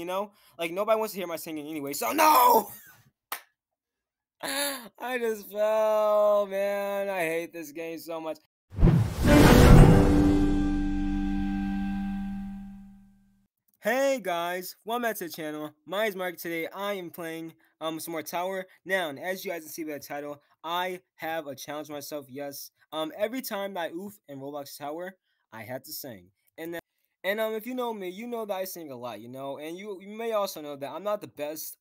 you know? Like, nobody wants to hear my singing anyway, so no! I just fell, man. I hate this game so much. Hey guys, welcome back to the channel. My name is Mark. Today I am playing some more Tower. Now, and as you guys can see by the title, I have a challenge myself. Yes, every time I oof in Roblox Tower, I had to sing. And if you know me, you know that I sing a lot, you know, and you may also know that I'm not the best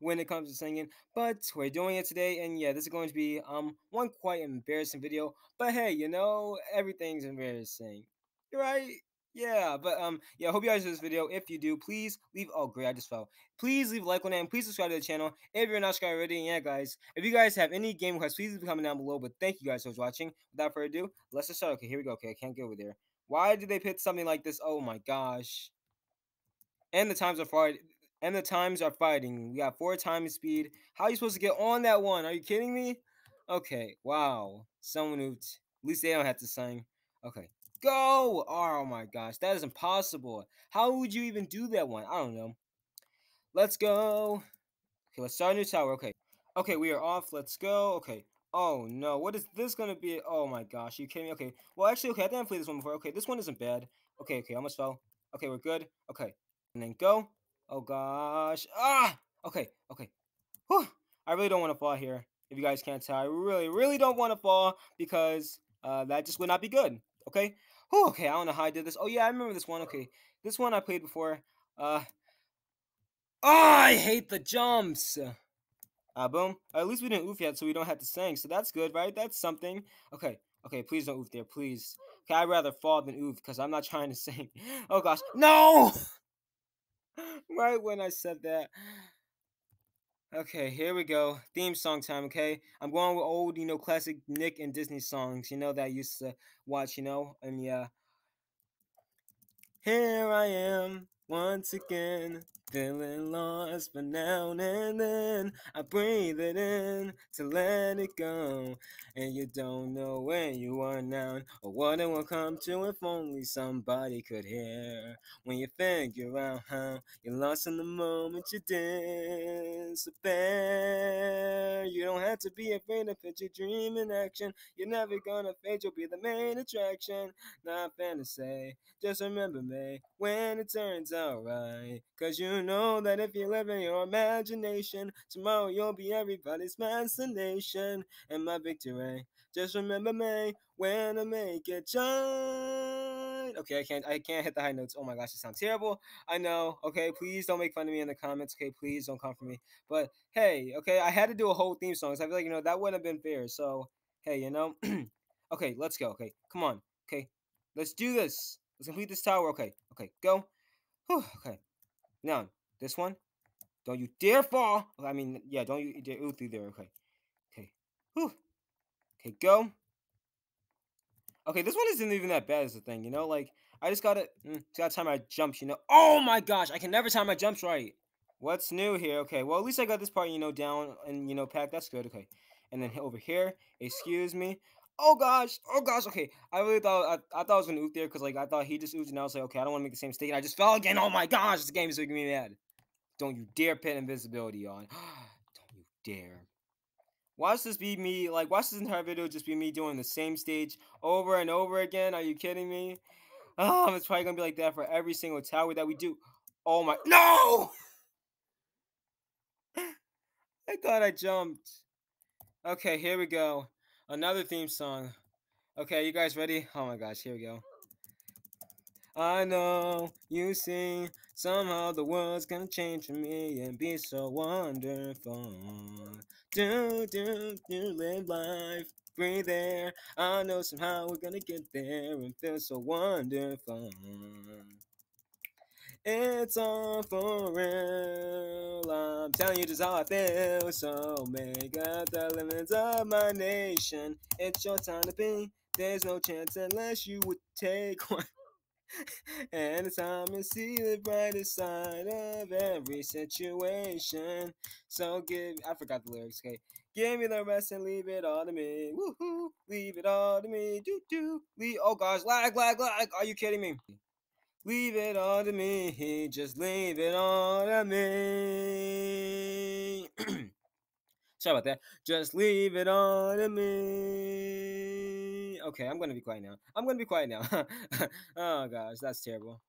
when it comes to singing, but we're doing it today, and yeah, this is going to be one quite embarrassing video, but hey, you know, everything's embarrassing, right? Yeah, but yeah, I hope you guys enjoyed this video. If you do, please leave please leave a like on it, and please subscribe to the channel if you're not subscribed already. And yeah, guys, if you guys have any game requests, please leave a comment down below. But thank you guys so much for watching. Without further ado, let's just start. Okay, here we go. Okay, I can't get over there. Why did they pit something like this? Oh my gosh. And the times are fighting. We got 4 times speed. How are you supposed to get on that one? Are you kidding me? Okay, wow. Someone who at least they don't have to sing. Okay. Go! Oh my gosh, that is impossible. How would you even do that one? I don't know. Let's go. Okay, let's start a new tower. Okay. Okay, we are off. Let's go. Okay. Oh no, what is this gonna be? Oh my gosh, are you kidding me? Okay. Well, actually, okay, I think I've played this one before. Okay, this one isn't bad. Okay, okay, I almost fell. Okay, we're good. Okay. And then go. Oh gosh. Ah! Okay, okay. Whew. I really don't want to fall here. If you guys can't tell, I really don't want to fall because that just would not be good. Okay. Oh, okay. I don't know how I did this. Oh yeah, I remember this one. Okay, this one I played before. Oh, I hate the jumps. Boom. At least we didn't oof yet, so we don't have to sing. So that's good, right? That's something. Okay. Okay. Please don't oof there, please. Okay, I'd rather fall than oof because I'm not trying to sing. Oh gosh, no! Right when I said that. Okay, here we go. Theme song time, okay? I'm going with old, you know, classic Nick and Disney songs, you know, that I used to watch, you know? And yeah. Here I am, once again, feeling lost, but now and then, I breathe it in to let it go. And you don't know where you are now, or what it will come to if only somebody could hear. When you figure out how you're lost in the moment, you disappear. You don't have to be afraid to put your dream in action. You're never gonna fade, you'll be the main attraction. Not fantasy, just remember me when it turns out right. Cause you know that if you live in your imagination, tomorrow you'll be everybody's fascination. And my victory, just remember me when I make it shine. Okay, I can't hit the high notes. Oh my gosh, it sounds terrible. I know. Okay, please don't make fun of me in the comments. Okay, please don't come for me. But hey, okay, I had to do a whole theme song. So I feel like, you know, that wouldn't have been fair. So hey, you know. Okay, let's go. Okay, come on. Okay, let's do this. Let's complete this tower. Okay, okay, go. Whew, okay. Now, this one, don't you dare fall. I mean, yeah, don't you dare ooh through there. Okay, okay, whew. Okay, go. Okay, this one isn't even that bad as a thing, you know? Like, I just gotta time my jumps, you know? Oh my gosh, I can never time my jumps right. What's new here? Okay, well, at least I got this part, you know, down and, you know, packed. That's good, okay. And then over here, excuse me. Oh gosh, okay. I really thought I thought I was gonna oof there because like I thought he just oofed and I was like, okay, I don't want to make the same mistake. And I just fell again. Oh my gosh, this game is making me mad. Don't you dare put invisibility on. Don't you dare. Watch this be me. Like, watch this entire video just be me doing the same stage over and over again. Are you kidding me? Oh, it's probably gonna be like that for every single tower that we do. Oh my no! I thought I jumped. Okay, here we go. Another theme song. Okay, you guys ready? Oh my gosh, here we go. I know you see somehow the world's gonna change for me and be so wonderful. Do live life, breathe air. I know somehow we're gonna get there and feel so wonderful. It's all for real, I'm telling you just how I feel, so make up the limits of my nation, it's your time to be, there's no chance unless you would take one, and it's time to see the brighter side of every situation, so give, I forgot the lyrics, okay, give me the rest and leave it all to me, woohoo, leave it all to me, doo-doo, oh gosh, lag, lag, lag, are you kidding me? Leave it all to me, just leave it all to me. Sorry about that. Just leave it all to me. Okay, I'm going to be quiet now. Oh, gosh, that's terrible.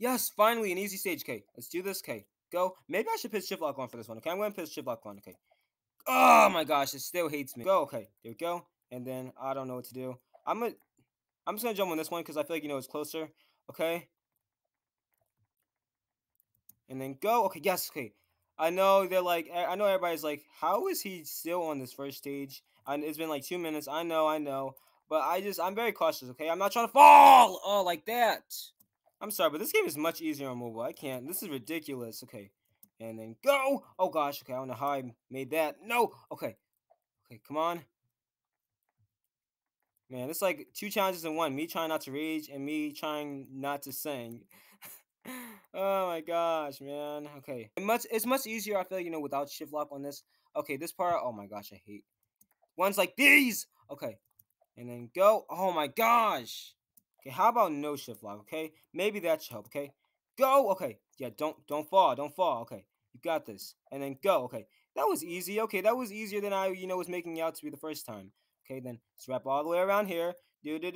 Yes, finally, an easy stage, K. Let's do this, K. Go. Maybe I should pitch chip lock on for this one, okay? I'm going to pitch chip lock on, okay? Oh, my gosh, it still hates me. Go, okay. There we go. And then I don't know what to do. I'm just going to jump on this one because I feel like, you know, it's closer. Okay. And then go. Okay, yes, okay. I know they're like, I know everybody's like, how is he still on this first stage? And it's been like 2 minutes. I know. But I'm very cautious, okay? I'm not trying to fall! Oh, like that. I'm sorry, but this game is much easier on mobile. I can't. This is ridiculous. Okay. And then go. Oh, gosh. Okay, I don't know how I made that. No. Okay. Okay, come on. Man, it's like two challenges in one. Me trying not to rage and me trying not to sing. Oh my gosh, man. Okay. It's much easier, I feel, you know, without shift lock on this. Okay, this part. Oh my gosh, I hate ones like these. Okay. And then go. Oh my gosh. Okay, how about no shift lock, okay? Maybe that should help, okay? Go. Okay. Yeah, don't fall. Don't fall. Okay. You got this. And then go. Okay. That was easy. Okay, that was easier than I, you know, was making out to be the first time. Okay, then let's wrap all the way around here. Do. Okay.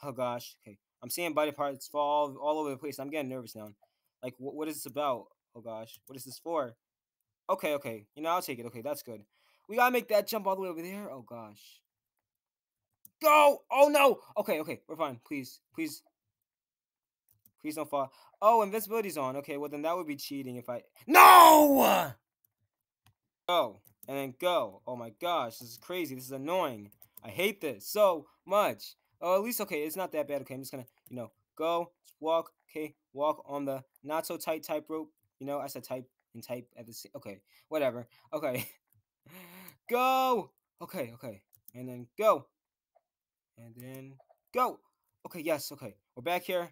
Oh gosh. Okay. I'm seeing body parts fall all over the place. I'm getting nervous now. Like, what is this about? Oh gosh. What is this for? Okay. You know, I'll take it. Okay, that's good. We gotta make that jump all the way over there. Oh gosh. Go! Oh no! Okay. We're fine. Please don't fall. Oh, invincibility's on. Okay, well then that would be cheating if I... No! Oh. And then go. Oh my gosh, this is crazy. This is annoying. I hate this so much. Oh, at least, okay, it's not that bad. Okay, I'm just gonna, you know, go, walk, okay, walk on the not so tight tightrope. You know, I said type and type at the same. Okay, whatever. Okay. Go. Okay. And then go. And then go. Okay, yes, okay. We're back here.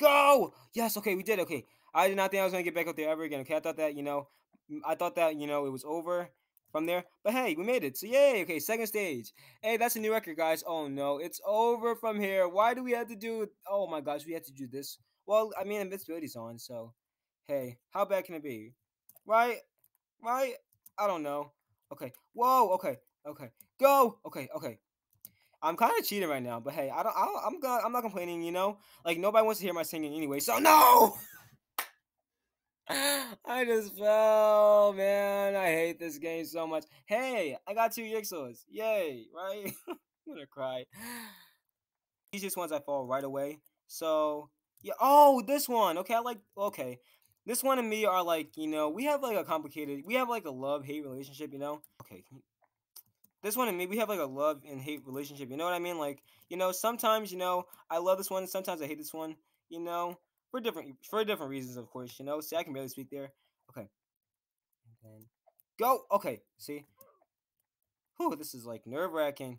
Go. Yes, okay, we did. Okay. I did not think I was gonna get back up there ever again. Okay, I thought that, you know, it was over from there, but hey, we made it, so yay. Okay, second stage. Hey, that's a new record, guys. Oh no, it's over from here. Why do we have to do, oh my gosh, we have to do this? Well, I mean, invincibility's on, so hey, how bad can it be, right? I don't know. Okay, whoa. Okay, go. Okay, I'm kind of cheating right now, but hey, I'm not complaining, you know, like nobody wants to hear my singing anyway, so no. I just fell, man. I hate this game so much. Hey, I got 2 Yixos. Yay, right? I'm gonna cry. These just ones I fall right away. So, yeah. Oh, this one. Okay, okay. This one and me are like, you know, we have like a love-hate relationship, you know? Okay. This one and me, we have like a love and hate relationship, you know what I mean? Like, you know, sometimes, you know, I love this one, sometimes I hate this one, you know? For different reasons, of course, you know. See, I can barely speak there. Okay. And then go. Okay. See? Whew, this is like nerve-wracking.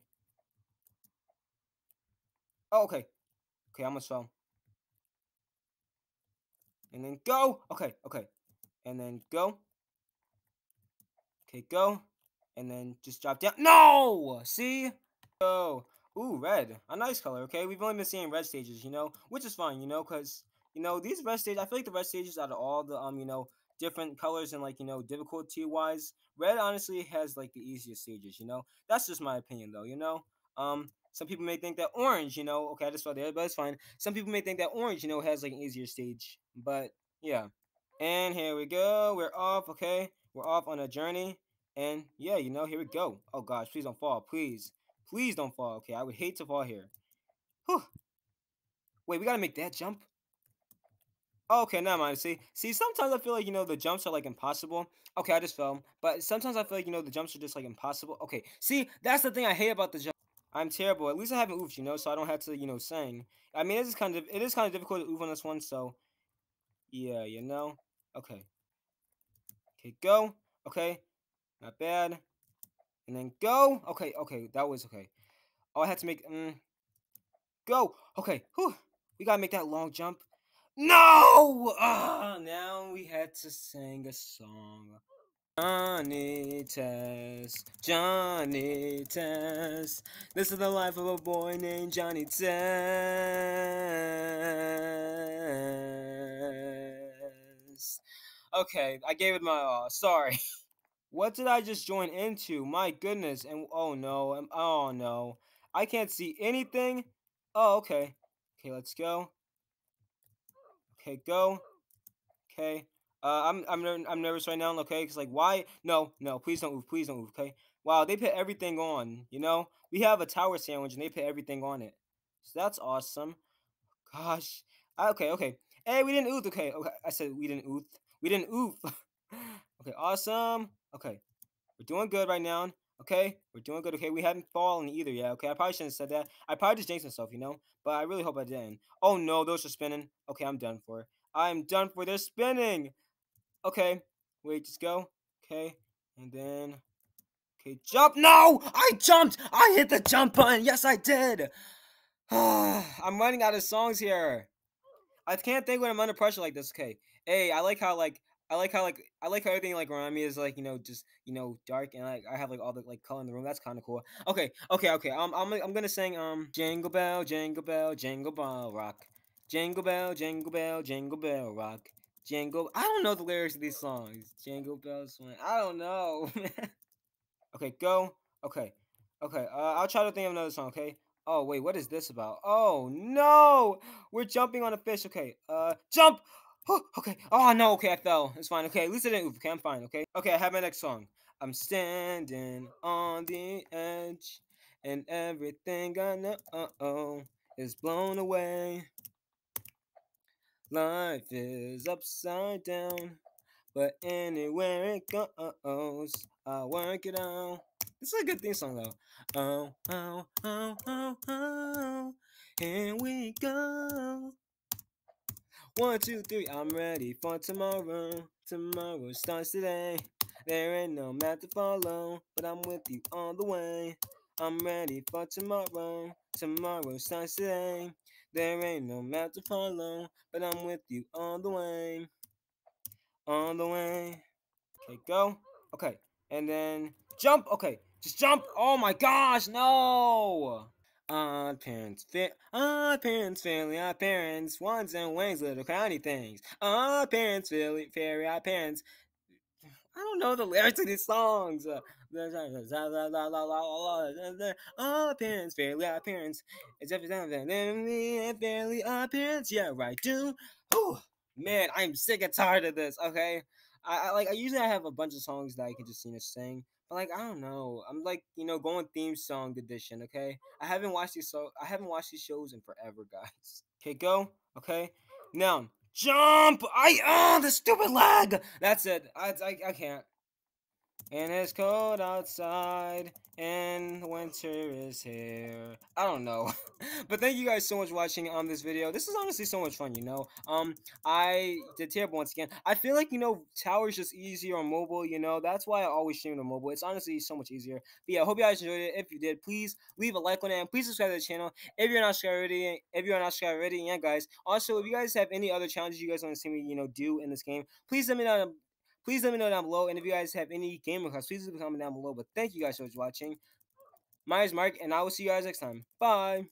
Oh, okay. Okay, I almost fell. And then go. Okay. And then go. Okay, go. And then just drop down. No! See? Go. Ooh, red. A nice color, okay? We've only been seeing red stages, you know? Which is fine, you know, because... You know, these red stages, I feel like the red stages out of all the, you know, different colors and, like, you know, difficulty-wise, red honestly has, like, the easiest stages, you know? That's just my opinion, though, you know? Some people may think that orange, you know, okay, I just fell there, but it's fine. Some people may think that orange, you know, has, like, an easier stage, but, yeah. And here we go. We're off, okay? We're off on a journey, and, yeah, you know, here we go. Oh, gosh, please don't fall, please. Please don't fall, okay? I would hate to fall here. Whew. Wait, we gotta make that jump? Okay, never mind. See, sometimes I feel like, you know, the jumps are, like, impossible. Okay, I just fell. But sometimes I feel like, you know, the jumps are just, like, impossible. Okay, see, that's the thing I hate about the jump. I'm terrible. At least I haven't oofed, you know, so I don't have to, you know, sing. I mean, it is kind of difficult to oof on this one, so, yeah, you know. Okay. Okay, go. Okay. Not bad. And then go. Okay, that was okay. Oh, I had to make, go. Okay, whew. We gotta make that long jump. No! Now we had to sing a song. Johnny Test, Johnny Test. This is the life of a boy named Johnny Test. Okay, I gave it my all. Sorry. What did I just join into? My goodness. And oh no. I can't see anything. Oh, okay. Okay, let's go. Okay, go. Okay. I'm nervous right now, okay? Because, like, why? No, please don't move. Please don't move, okay? Wow, they put everything on, you know? We have a tower sandwich, and they put everything on it. So that's awesome. Gosh. Okay. Hey, we didn't oof, okay. I said we didn't oof. We didn't oof. Okay, awesome. Okay. We're doing good right now, okay? We're doing good, okay? We haven't fallen either yet, okay? I probably shouldn't have said that. I probably just jinxed myself, you know? But I really hope I didn't. Oh, no, those are spinning. Okay, I'm done for. I'm done for. They're spinning. Okay, wait, just go. Okay, and then, okay, jump. No, I jumped. I hit the jump button. Yes, I did. I'm running out of songs here. I can't think when I'm under pressure like this. Okay, hey, I like how everything like around me is like, you know, just, you know, dark, and like I have like all the like color in the room. That's kind of cool. Okay. I'm gonna sing Jingle Bell, Jingle Bell, Jingle Bell Rock, Jingle Bell, Jingle Bell, Jingle Bell Rock. Jingle, I don't know the lyrics of these songs. Jingle bells, I don't know. Okay, go. Okay. I'll try to think of another song. Okay. Oh wait, what is this about? Oh no, we're jumping on a fish. Okay. Jump. Okay. Oh no. Okay, I fell. It's fine. Okay, at least I didn't oof. Okay, I'm fine. Okay. I have my next song. I'm standing on the edge, and everything I know is blown away. Life is upside down, but anywhere it goes, I work it out. This is a good theme song, though. Oh, here we go. 1, 2, 3, I'm ready for tomorrow. Tomorrow starts today. There ain't no map to follow, but I'm with you all the way. I'm ready for tomorrow. Tomorrow starts today. There ain't no map to follow, but I'm with you all the way. On the way. Okay, go. Okay, and then jump. Okay, just jump. Oh my gosh, no. Odd parents, fairly odd parents. Wands and wings, little crowny things. Odd parents, fairly, fairy odd parents. I don't know the lyrics of these songs. Appearance, fairly appearance. It's every time fairly appearance. Yeah, right, dude. Oh man, I'm sick and tired of this. Okay, I usually I have a bunch of songs that I can just, you know, sing, but like I don't know. I'm like, you know, going theme song edition. Okay, I haven't watched these shows in forever, guys. Okay, go. Okay, now. Jump! The stupid lag! That's it. I can't. And it's cold outside, and winter is here. I don't know. But thank you guys so much for watching this video. This is honestly so much fun, you know. I did terrible once again. I feel like, you know, Tower's just easier on mobile, you know. That's why I always stream on mobile. It's honestly so much easier. But yeah, I hope you guys enjoyed it. If you did, please leave a like on it, and please subscribe to the channel if you're not subscribed already. Yeah, guys. Also, if you guys have any other challenges you guys want to see me, you know, do in this game, please let me know. Please let me know down below, and if you guys have any game requests, please leave a comment down below. But thank you guys so much for watching. My name is Mark, and I will see you guys next time. Bye!